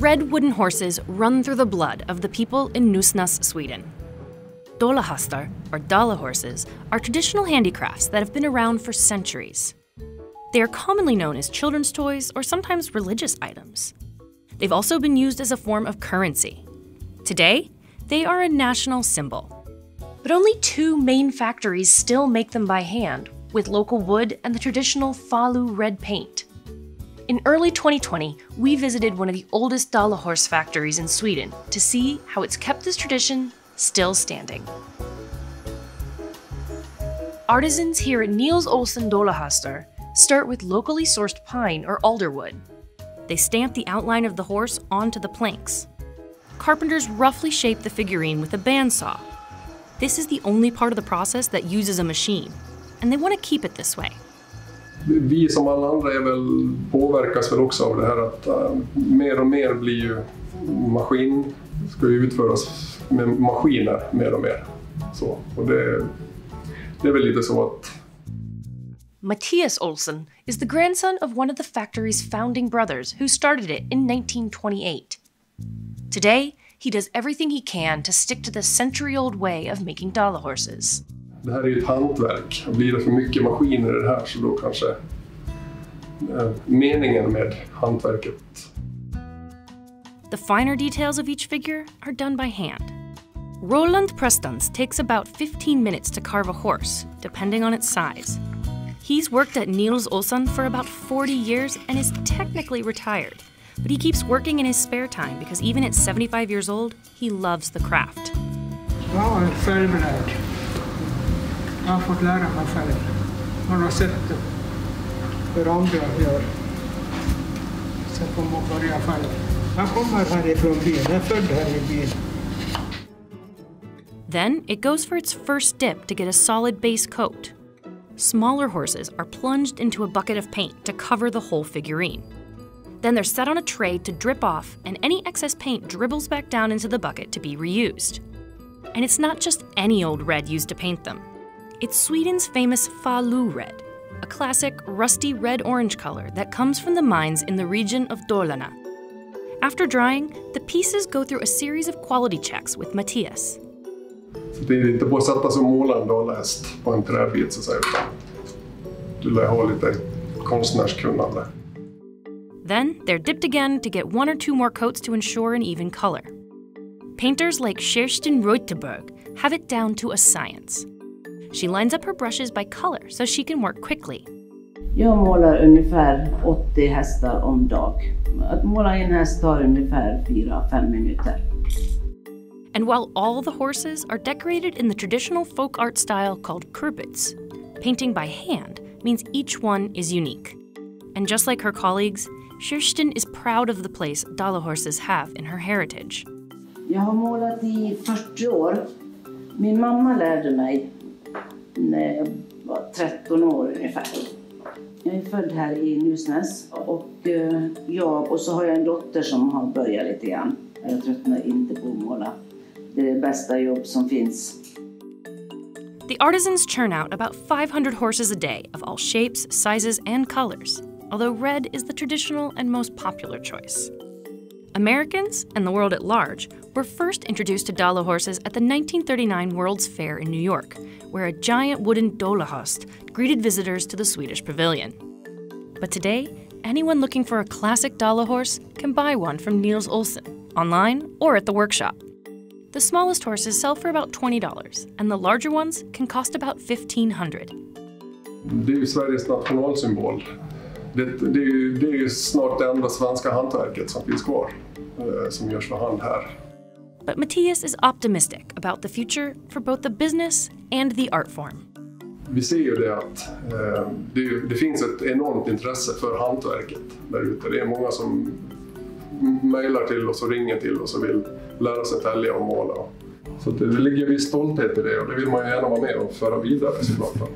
Red wooden horses run through the blood of the people in Nusnäs, Sweden. Dalahästar, or Dala horses, are traditional handicrafts that have been around for centuries. They are commonly known as children's toys or sometimes religious items. They've also been used as a form of currency. Today, they are a national symbol. But only two main factories still make them by hand, with local wood and the traditional Falu red paint. In early 2020, we visited one of the oldest Dala horse factories in Sweden to see how it's kept this tradition still standing. Artisans here at Nils Olsson Dalahästar start with locally sourced pine or alder wood. They stamp the outline of the horse onto the planks. Carpenters roughly shape the figurine with a bandsaw. This is the only part of the process that uses a machine, and they want to keep it this way. Vi som alla andra är väl, påverkas väl också av det här att mer och mer blir ju maskin, ska ju utföras med maskiner mer och mer. Så, och det är väl lite så att... Mattias Olsson is the grandson of one of the factory's founding brothers who started it in 1928. Today, he does everything he can to stick to the century-old way of making Dala horses. Det här är ju ett hantverk. Blir det för mycket maskiner i det här så då kanske meningen med hantverket. The finer details of each figure are done by hand. Roland Prestans takes about 15 minutes to carve a horse, depending on its size. He's worked at Nils Olsson for about 40 years and is technically retired, but he keeps working in his spare time because even at 75 years old, he loves the craft. Ja, jag är självlärd. Jag har fått lära mig själv. Man har sett hur andra gör. Sen får man börja själv. Jag kommer härifrån byn. Jag är född här i byn. Then it goes for its first dip to get a solid base coat. Smaller horses are plunged into a bucket of paint to cover the whole figurine. Then they're set on a tray to drip off, and any excess paint dribbles back down into the bucket to be reused. And it's not just any old red used to paint them. It's Sweden's famous Falu red, a classic rusty red-orange color that comes from the mines in the region of Dalarna. After drying, the pieces go through a series of quality checks with Mattias. Det är inte bara att sätta sig och måla en dalahäst på en träbit, så att säga. Du lär ha lite konstnärskunnande. Then they're dipped again to get one or two more coats to ensure an even color. Painters like Kerstin Rotberg have it down to a science. She lines up her brushes by color so she can work quickly. Jag målar ungefär 80 hästar om dag. Att måla en häst tar ungefär 4-5 minuter. And while all the horses are decorated in the traditional folk art style called kürbets, painting by hand means each one is unique. And just like her colleagues, Sjösten is proud of the place Dala horses have in her heritage. Jag har målat I 40 år. Min mamma lärde mig när jag var 13 år ungefär. Jag är född här I Nusnäs och jag och så har jag en dotter som har börjat lite grann. Jag tröttnar inte på att måla. Det är det bästa jobb som finns. The artisans churn out about 500 horses a day of all shapes, sizes, and colors, although red is the traditional and most popular choice. Americans, and the world at large, were first introduced to Dala horses at the 1939 World's Fair in New York, where a giant wooden dalahäst greeted visitors to the Swedish pavilion. But today, anyone looking for a classic Dala horse can buy one from Nils Olsson, online or at the workshop. The smallest horses sell for about $20, and the larger ones can cost about $1,500. Det är ju Sveriges nationalsymbol. Det är ju snart det enda svenska hantverket som finns kvar, som görs för hand här. But Mattias is optimistic about the future for both the business and the art form. Vi ser ju det att det finns ett enormt intresse för hantverket där ute. Det är många som mejlar till oss och ringer till oss och vill lära sig tälja och måla. Så det ligger viss stolthet I det och det vill man ju gärna vara med och föra vidare såklart.